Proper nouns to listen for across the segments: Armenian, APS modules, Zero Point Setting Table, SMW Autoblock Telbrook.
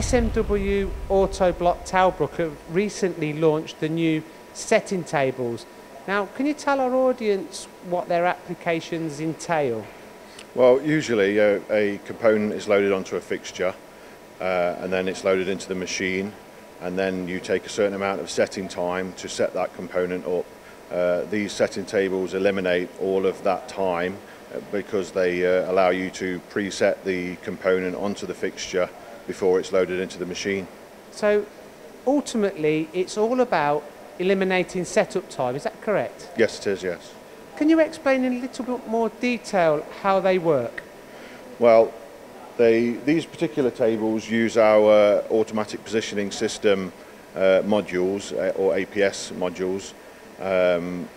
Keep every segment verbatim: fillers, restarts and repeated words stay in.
S M W Autoblock Telbrook have recently launched the new setting tables. Now, can you tell our audience what their applications entail? Well, usually uh, a component is loaded onto a fixture uh, and then it's loaded into the machine, and then you take a certain amount of setting time to set that component up. Uh, these setting tables eliminate all of that time because they uh, allow you to preset the component onto the fixture before it's loaded into the machine. So ultimately it's all about eliminating setup time, is that correct? Yes, it is, yes. Can you explain in a little bit more detail how they work? Well, they, these particular tables use our uh, automatic positioning system uh, modules, uh, or A P S modules. Um,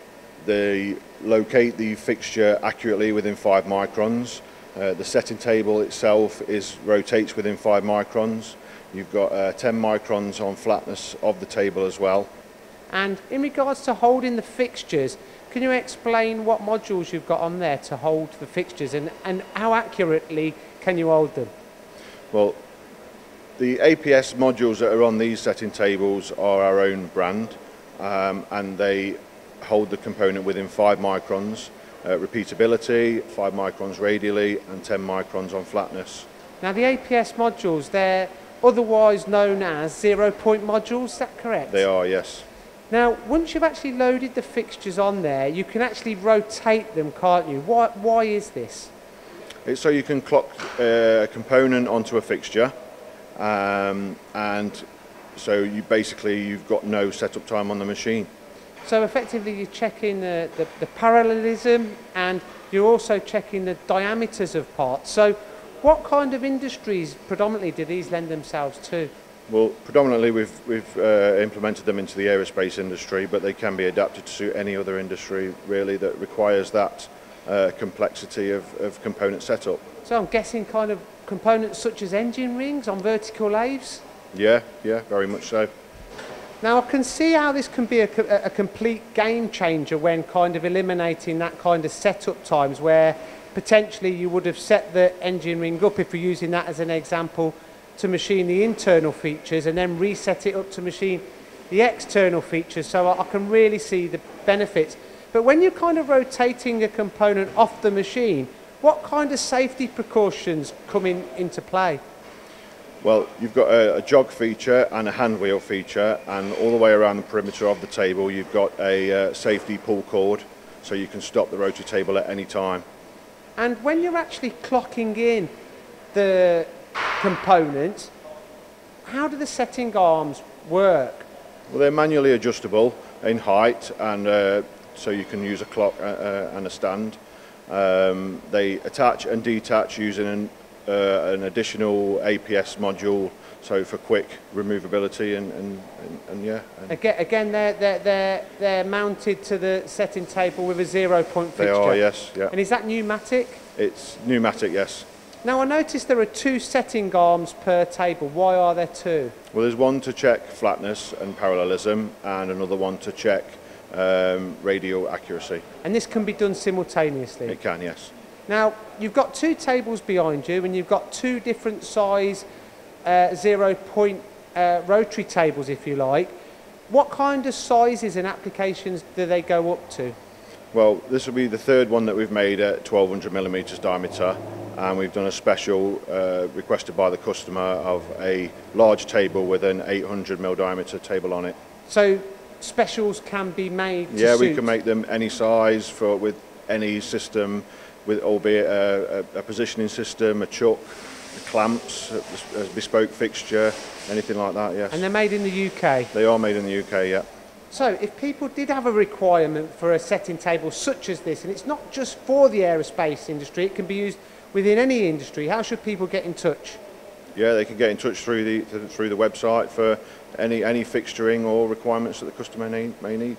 they locate the fixture accurately within five microns. Uh, the setting table itself is rotates within five microns. You've got uh, ten microns on flatness of the table as well. And in regards to holding the fixtures, can you explain what modules you've got on there to hold the fixtures, and, and how accurately can you hold them? Well, the A P S modules that are on these setting tables are our own brand, um, and they hold the component within five microns uh, repeatability, five microns radially, and ten microns on flatness. Now, the A P S modules, they're otherwise known as zero-point modules, is that correct? They are, yes. Now, once you've actually loaded the fixtures on there, you can actually rotate them, can't you? Why, why is this? It's so you can clock a component onto a fixture, um, and so you basically you've got no setup time on the machine. So effectively you're checking the, the, the parallelism, and you're also checking the diameters of parts. So what kind of industries predominantly do these lend themselves to? Well, predominantly we've, we've uh, implemented them into the aerospace industry, but they can be adapted to suit any other industry really that requires that uh, complexity of, of component setup. So I'm guessing kind of components such as engine rings on vertical lathes? Yeah, yeah, very much so. Now I can see how this can be a, a complete game changer when kind of eliminating that kind of setup times where potentially you would have set the engine ring up, if we're using that as an example, to machine the internal features and then reset it up to machine the external features. So I can really see the benefits. But when you're kind of rotating a component off the machine, what kind of safety precautions come in, into play? Well, you've got a, a jog feature and a hand wheel feature, and all the way around the perimeter of the table you've got a uh, safety pull cord, so you can stop the rotary table at any time. And when you're actually clocking in the component, how do the setting arms work? Well, they're manually adjustable in height, and uh, so you can use a clock uh, and a stand. Um, they attach and detach using an, uh, an additional A P S module, so for quick removability and, and, and, and yeah. And again, again they're, they're, they're, they're mounted to the setting table with a zero-point fixture? They are, yes. Yeah. And is that pneumatic? It's pneumatic, yes. Now I noticed there are two setting arms per table. Why are there two? Well, there's one to check flatness and parallelism, and another one to check um, radial accuracy. And this can be done simultaneously? It can, yes. Now you've got two tables behind you, and you've got two different size uh, zero point uh, rotary tables, if you like. What kind of sizes and applications do they go up to? Well, this will be the third one that we've made at twelve hundred millimeters diameter, and we've done a special uh, requested by the customer of a large table with an eight hundred millimeter diameter table on it. So specials can be made to Yeah, suit. We can make them any size for with any system, with albeit a, a, a positioning system, a chuck, a clamps, a, a bespoke fixture, anything like that, yes. And they're made in the U K? They are made in the U K, yeah. So if people did have a requirement for a setting table such as this, and it's not just for the aerospace industry, it can be used within any industry, how should people get in touch? Yeah, they can get in touch through the through the website for any any fixturing or requirements that the customer may need.